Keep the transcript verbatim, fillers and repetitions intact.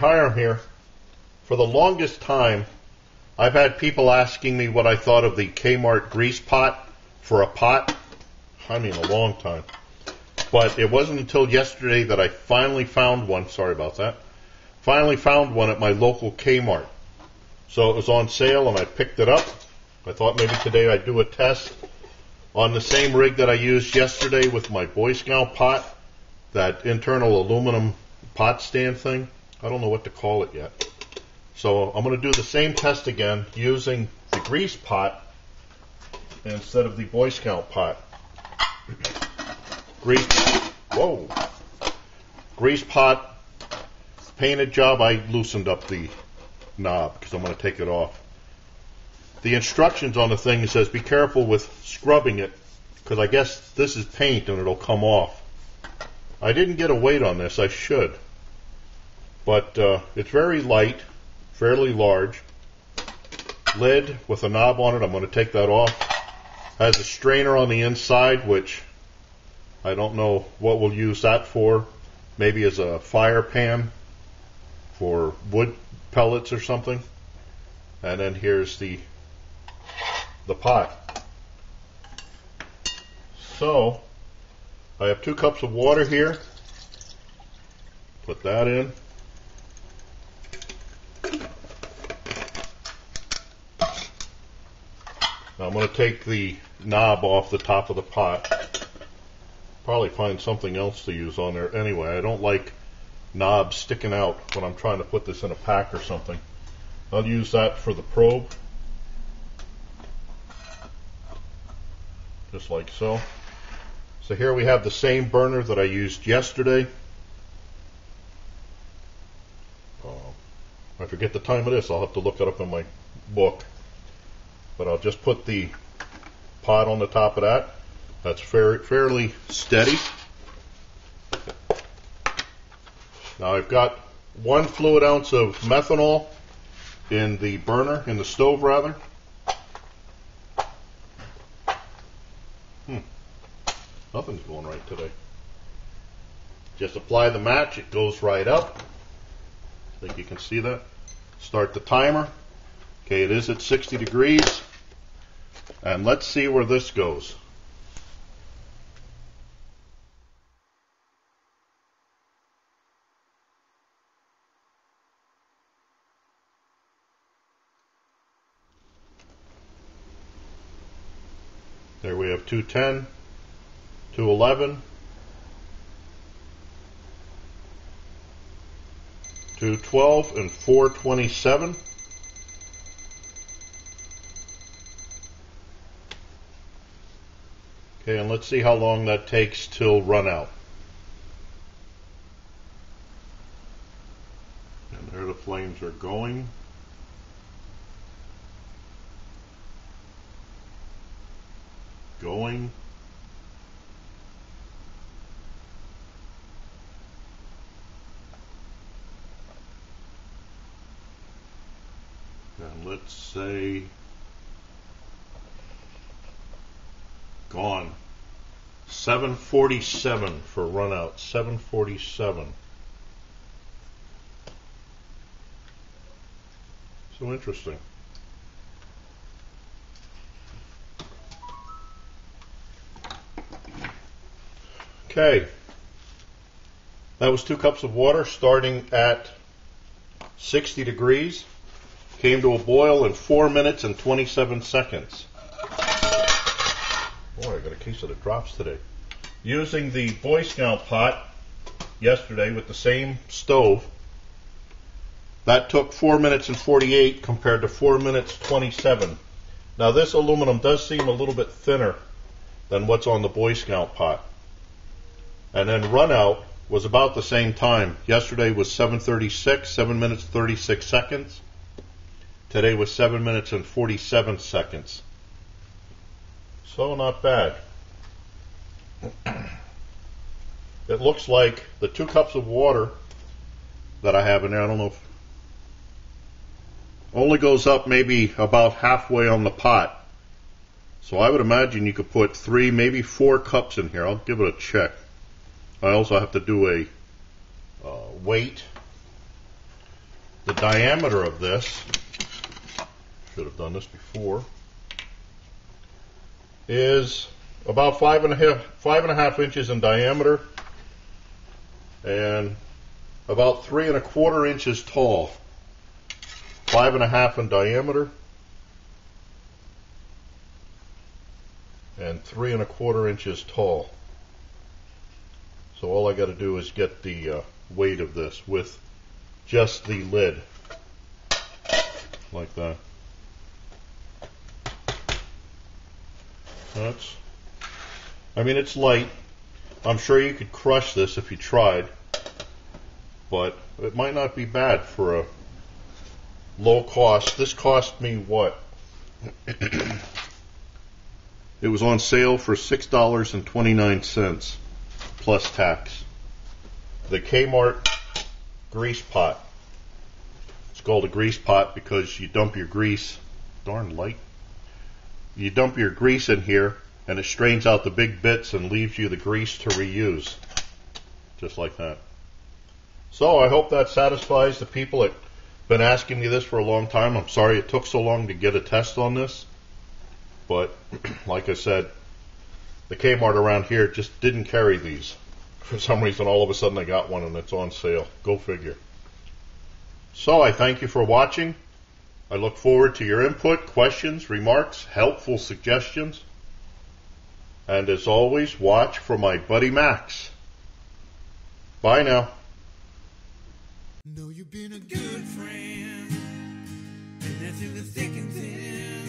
hire here, for the longest time, I've had people asking me what I thought of the K-Mart grease pot for a pot. I mean, a long time. But it wasn't until yesterday that I finally found one. Sorry about that. Finally found one at my local K-Mart. So it was on sale, and I picked it up. I thought maybe today I'd do a test on the same rig that I used yesterday with my Boy Scout pot, that internal aluminum pot stand thing. I don't know what to call it yet. So I'm going to do the same test again using the grease pot instead of the Boy Scout pot. Grease, whoa, grease pot painted job. I loosened up the knob because I'm going to take it off. The instructions on the thing, it says be careful with scrubbing it, because I guess this is paint and it'll come off. I didn't get a weight on this. I should, but uh, it's very light, fairly large. Lid with a knob on it. I'm going to take that off. Has a strainer on the inside, which I don't know what we'll use that for. Maybe as a fire pan for wood pellets or something. And then here's the the pot. So I have two cups of water here. Put that in. Now I'm going to take the knob off the top of the pot. Probably find something else to use on there anyway. I don't like knobs sticking out when I'm trying to put this in a pack or something. I'll use that for the probe. Just like so. So here we have the same burner that I used yesterday. Um, I forget the time of this. I'll have to look it up in my book. But I'll just put the pot on the top of that. That's fair, fairly steady. Now I've got one fluid ounce of methanol in the burner, in the stove rather. Hmm. Nothing's going right today. Just apply the match. It goes right up. I think you can see that. Start the timer. Okay, it is at sixty degrees. And let's see where this goes. There we have two ten, two eleven, two twelve, and four twenty-seven. Okay, and let's see how long that takes till run out. And there the flames are going. Going. And let's say gone. seven forty-seven for run out. seven forty-seven. So interesting. Okay, that was two cups of water starting at sixty degrees. Came to a boil in four minutes and twenty-seven seconds. Boy, I got a case of the drops today. Using the Boy Scout pot yesterday with the same stove, that took four minutes and forty-eight compared to four minutes twenty-seven. Now this aluminum does seem a little bit thinner than what's on the Boy Scout pot. And then run out was about the same time. Yesterday was seven thirty-six, seven minutes thirty-six seconds. Today was seven minutes and forty-seven seconds. So not bad. It looks like the two cups of water that I have in there, I don't know if, only goes up maybe about halfway on the pot. So I would imagine you could put three, maybe four cups in here. I'll give it a check. I also have to do a uh, weight The diameter of this, should have done this before, is about five and a half, five and a half inches in diameter and about three and a quarter inches tall. Five and a half in diameter and three and a quarter inches tall. So all I got to do is get the uh, weight of this with just the lid, like that. That's, I mean, it's light. I'm sure you could crush this if you tried, but it might not be bad for a low cost. This cost me what? It was on sale for six dollars and twenty-nine cents plus tax. The K-Mart grease pot. It's called a grease pot because you dump your grease, darn light. You dump your grease in here and it strains out the big bits and leaves you the grease to reuse, just like that. So I hope that satisfies the people that been asking me this for a long time. I'm sorry it took so long to get a test on this, but like I said, the Kmart around here just didn't carry these. For some reason, all of a sudden I got one and it's on sale. Go figure. So I thank you for watching. I look forward to your input, questions, remarks, helpful suggestions. And as always, watch for my buddy Max. Bye now. Know you've been a good friend, and that's in the thick and thin.